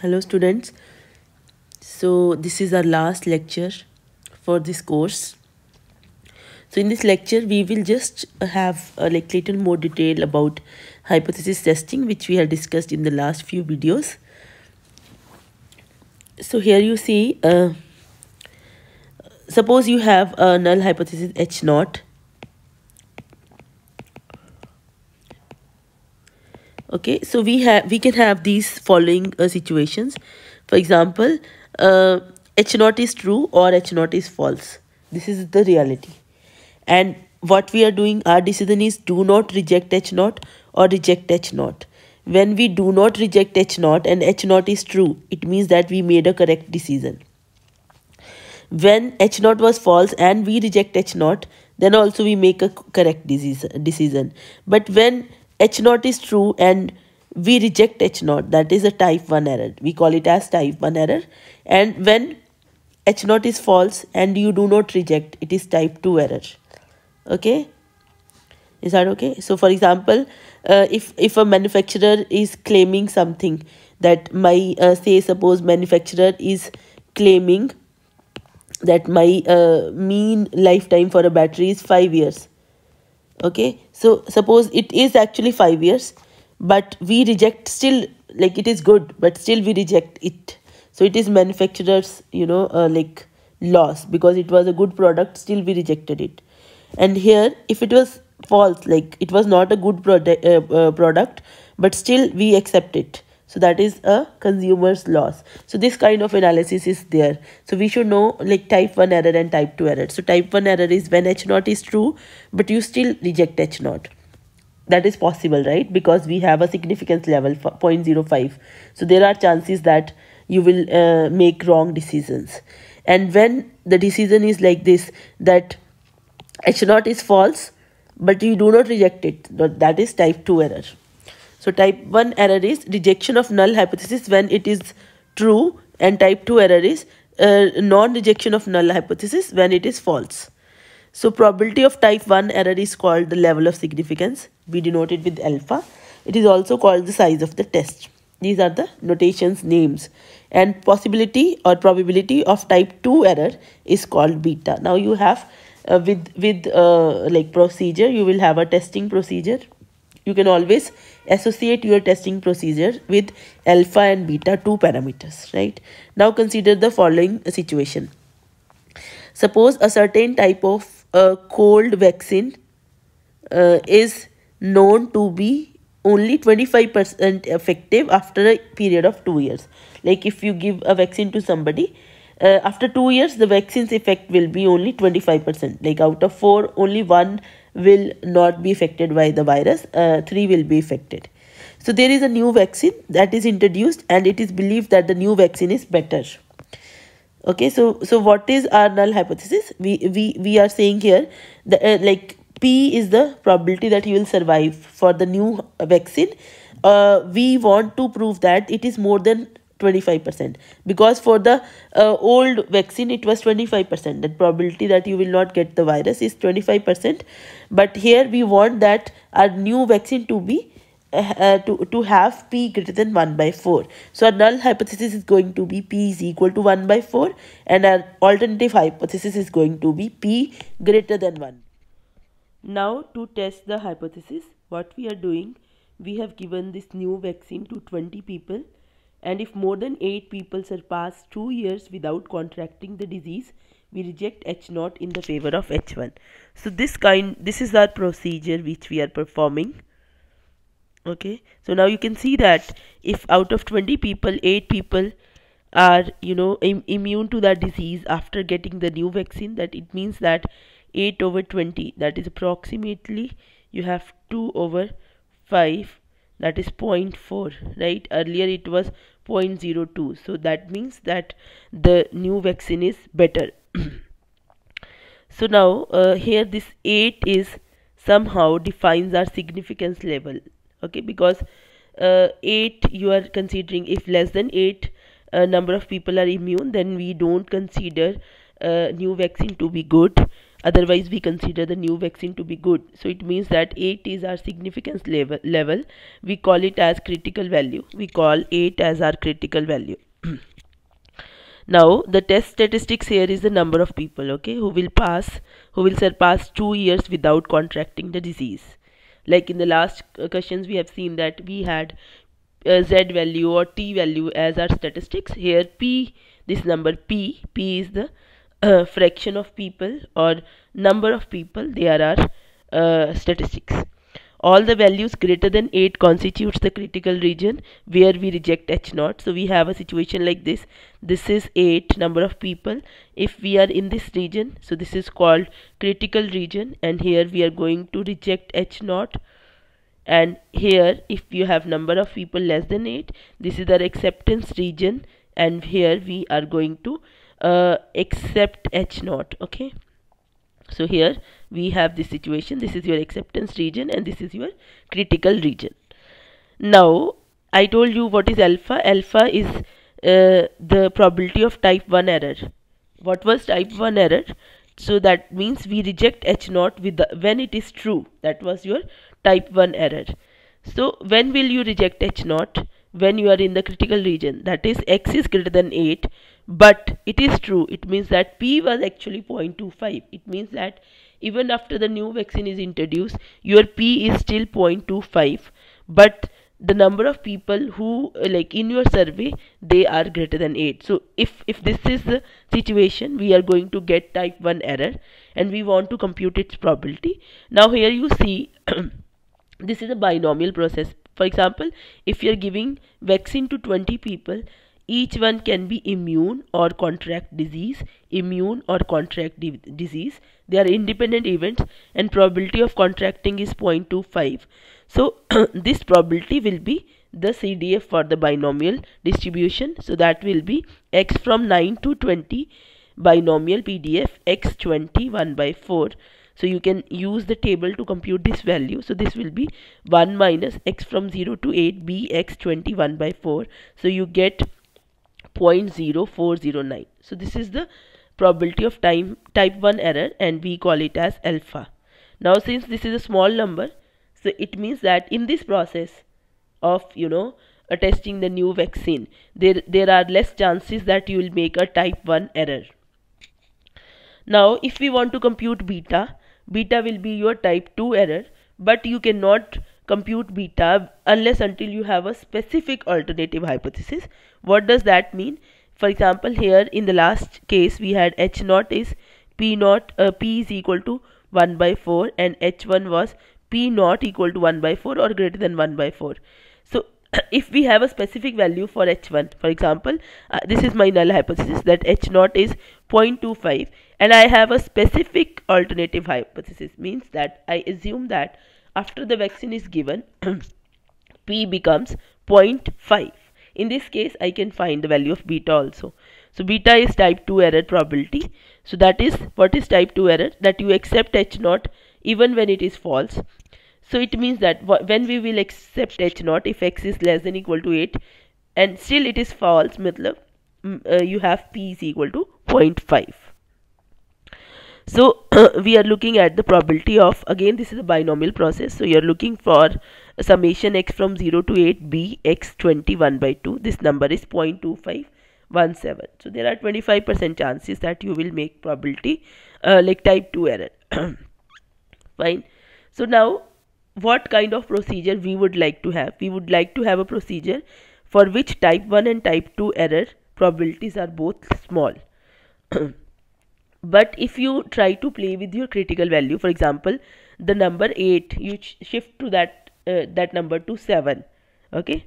Hello students, so this is our last lecture for this course. So in this lecture we will just have like little more detail about hypothesis testing, which we have discussed in the last few videos. So here you see, suppose you have a null hypothesis H0. Okay, so we can have these following situations. For example, H0 is true or H0 is false. This is the reality. And what we are doing, our decision is do not reject H0 or reject H0. When we do not reject H0 and H0 is true, it means that we made a correct decision. When H0 was false and we reject H0, then also we make a correct decision. But when H0 is true and we reject H0, that is a type 1 error. We call it as type 1 error. And when H0 is false and you do not reject, it is type 2 error. Okay, is that okay? So for example, if a manufacturer is claiming something that my suppose manufacturer is claiming that my mean lifetime for a battery is 5 years. Okay, so suppose it is actually 5 years, but we reject still, like it is good, but still we reject it. So it is manufacturer's, you know, like loss, because it was a good product, still we rejected it. And here, if it was false, like it was not a good product, but still we accept it. So that is a consumer's loss. So this kind of analysis is there. So we should know like type 1 error and type 2 error. So type 1 error is when H0 is true, but you still reject H0. That is possible, right? Because we have a significance level for 0.05. So there are chances that you will make wrong decisions. And when the decision is like this, that H0 is false, but you do not reject it, but that is type 2 error. So type 1 error is rejection of null hypothesis when it is true, and type 2 error is non-rejection of null hypothesis when it is false. So probability of type 1 error is called the level of significance. We denote it with alpha. It is also called the size of the test. These are the notations, names. And possibility or probability of type 2 error is called beta. Now you have with procedure, you will have a testing procedure. You can always associate your testing procedure with alpha and beta, two parameters, right? Now consider the following situation. Suppose a certain type of cold vaccine is known to be only 25% effective after a period of 2 years. Like if you give a vaccine to somebody, after 2 years, the vaccine's effect will be only 25%. Like out of 4, only 1 will not be affected by the virus. 3 will be affected. So there is a new vaccine that is introduced, and it is believed that the new vaccine is better. Okay, so what is our null hypothesis? We are saying here that P is the probability that you will survive for the new vaccine. We want to prove that it is more than 25%, because for the old vaccine it was 25%. That probability that you will not get the virus is 25%, but here we want that our new vaccine to be to have P greater than 1/4. So our null hypothesis is going to be P is equal to 1/4, and our alternative hypothesis is going to be P greater than 1. Now to test the hypothesis, what we are doing, we have given this new vaccine to 20 people. And if more than 8 people surpass 2 years without contracting the disease, we reject H0 in the favor of H1. So this is our procedure which we are performing. Okay, so now you can see that if out of 20 people, 8 people are, you know, immune to that disease after getting the new vaccine, that it means that 8/20, that is approximately you have 2/5. That is 0.4, right? Earlier it was 0.02. So that means that the new vaccine is better. So now here this 8 is somehow defines our significance level. Okay, because 8 you are considering, if less than 8 number of people are immune, then we don't consider new vaccine to be good. Otherwise, we consider the new vaccine to be good. So it means that 8 is our significance level. We call it as critical value. We call 8 as our critical value. Now, the test statistics here is the number of people, okay, who will surpass 2 years without contracting the disease. Like in the last questions, we have seen that we had Z value or T value as our statistics. Here, P, this number P is the fraction of people or number of people. They are our statistics. All the values greater than 8 constitutes the critical region where we reject H0. So we have a situation like this. This is 8 number of people. If we are in this region, so this is called critical region, and here we are going to reject H0. And here if you have number of people less than 8, this is our acceptance region, and here we are going to accept H0. Okay. So here we have this situation. This is your acceptance region and this is your critical region. Now, I told you what is alpha. Alpha is the probability of type 1 error. What was type 1 error? So that means we reject H0 when it is true. That was your type 1 error. So when will you reject H0? When you are in the critical region, that is X is greater than 8, but it is true. It means that P was actually 0.25. It means that even after the new vaccine is introduced, your P is still 0.25, but the number of people who like in your survey, they are greater than 8. So if this is the situation, we are going to get type 1 error and we want to compute its probability. Now here you see this is a binomial process. For example, if you are giving vaccine to 20 people, each one can be immune or contract disease, They are independent events and probability of contracting is 0.25. So this probability will be the CDF for the binomial distribution. So that will be X from 9 to 20 binomial PDF X20 1/4. So you can use the table to compute this value. So this will be 1 minus X from 0 to 8 BX20 1/4. So you get 0.0409. So this is the probability of type 1 error and we call it as alpha. Now since this is a small number, so it means that in this process of, you know, testing the new vaccine, there are less chances that you will make a type 1 error. Now if we want to compute beta, beta will be your type 2 error, but you cannot compute beta unless until you have a specific alternative hypothesis. What does that mean? For example, here in the last case we had H0 is P is equal to 1/4 and H1 was P0 equal to 1/4 or greater than 1/4. So if we have a specific value for H1, for example, this is my null hypothesis that H0 is 0.25 and I have a specific alternative hypothesis, means that I assume that after the vaccine is given, P becomes 0.5. In this case, I can find the value of beta also. So beta is type 2 error probability. So that is, what is type 2 error? That you accept H0 even when it is false. So it means that when we will accept H0 if X is less than equal to 8 and still it is false, you have P is equal to 0.5. So we are looking at the probability of, again this is a binomial process, so you are looking for summation X from 0 to 8 B X20 1/2. This number is 0.2517. So there are 25% chances that you will make probability like type 2 error. Fine. So now what kind of procedure we would like to have? We would like to have a procedure for which type 1 and type 2 error probabilities are both small. But if you try to play with your critical value, for example, the number 8, you shift to that number to 7, okay?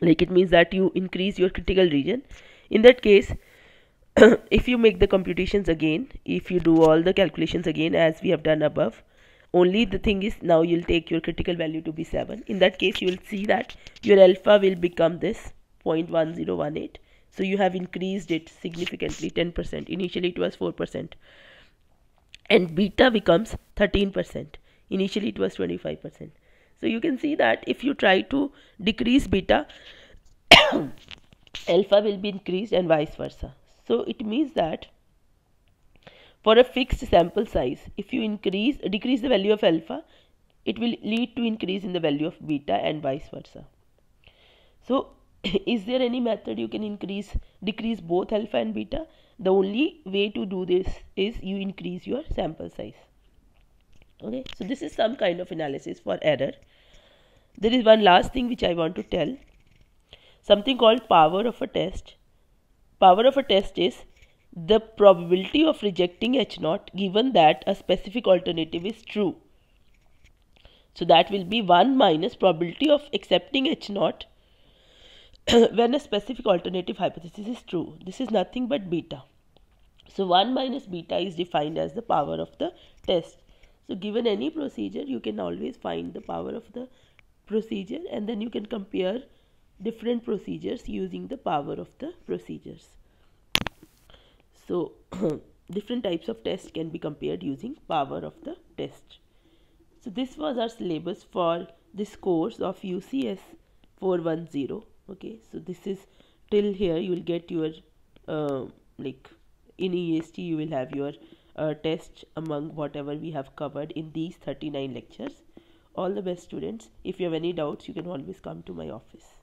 Like it means that you increase your critical region. In that case, if you make the computations again, if you do all the calculations again as we have done above, only the thing is now you'll take your critical value to be 7. In that case, you'll see that your alpha will become this 0.1018. So you have increased it significantly 10%. Initially it was 4%. And beta becomes 13%. Initially it was 25%. So you can see that if you try to decrease beta, alpha will be increased and vice versa. So it means that for a fixed sample size. If you decrease the value of alpha, it will lead to increase in the value of beta and vice versa. So is there any method you can decrease both alpha and beta? The only way to do this is you increase your sample size. Okay, so this is some kind of analysis for error. There is one last thing which I want to tell, something called power of a test. Power of a test is the probability of rejecting H0 given that a specific alternative is true. So that will be 1 minus probability of accepting H0 when a specific alternative hypothesis is true. This is nothing but beta. So 1 minus beta is defined as the power of the test. So given any procedure, you can always find the power of the procedure, and then you can compare different procedures using the power of the procedures. So different types of tests can be compared using power of the test. So this was our syllabus for this course of UCS 410. Okay, so this is till here. You will get your like in EST you will have your test among whatever we have covered in these 39 lectures. All the best, students. If you have any doubts, you can always come to my office.